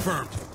confirmed.